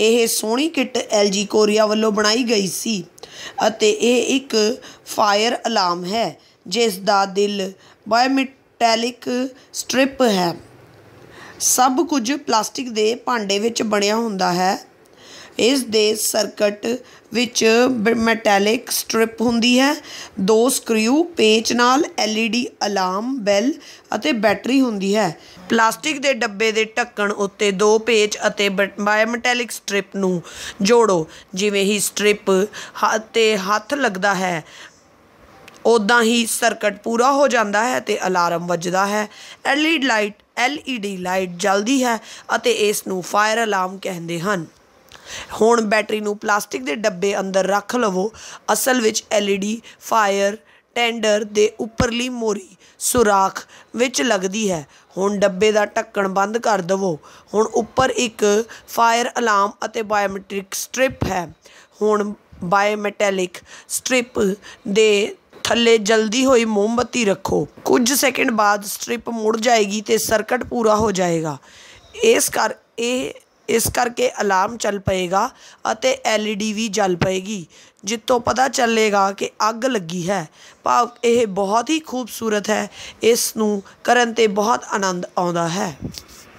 यह सोहनी kit L G Korea वालों बनाई गई सी अते यह एक फायर अलार्म है जिस दा दिल बायोमेटैलिक स्ट्रिप है। सब कुछ प्लास्टिक के भांडे विच बनिया हुंदा है। इस दे सर्कट विच मेटैलिक स्ट्रिप हुंदी है, दो स्क्रू पेच नाल LED अलार्म बैल अते बैटरी हुंदी है। प्लास्टिक के डब्बे के ढक्कन उत्ते दो पेच अते बायोमेटैलिक स्ट्रिप नू जोड़ो। जिवें ही स्ट्रिप ते हथ लगदा है उदा ही सर्कट पूरा हो जाता है तो अलार्म वजदा है। LED लाइट जलती है अते इस नू फायर अलार्म कहते हैं। हुण बैटरी नू प्लास्टिक के डब्बे अंदर रख लवो। असल विच LED फायर टेंडर दे उपरली मोरी सुराख विच लगदी है। हुण डब्बे दा ढक्कन बंद कर दवो। हुण उपर एक फायर अलार्म अते बायोमेट्रिक स्ट्रिप है। हुण बायोमेटैलिक स्ट्रिप दे थले जल्दी हुई मोमबत्ती रखो। कुछ सैकेंड बाद स्ट्रिप मुड़ जाएगी तो सर्कट पूरा हो जाएगा। इस करके अलार्म चल पेगा अते LED भी जल पेगी, जितों पता चलेगा कि अग लगी है। भाव यह बहुत ही खूबसूरत है। इस नूं करन ते बहुत आनंद आउंदा है।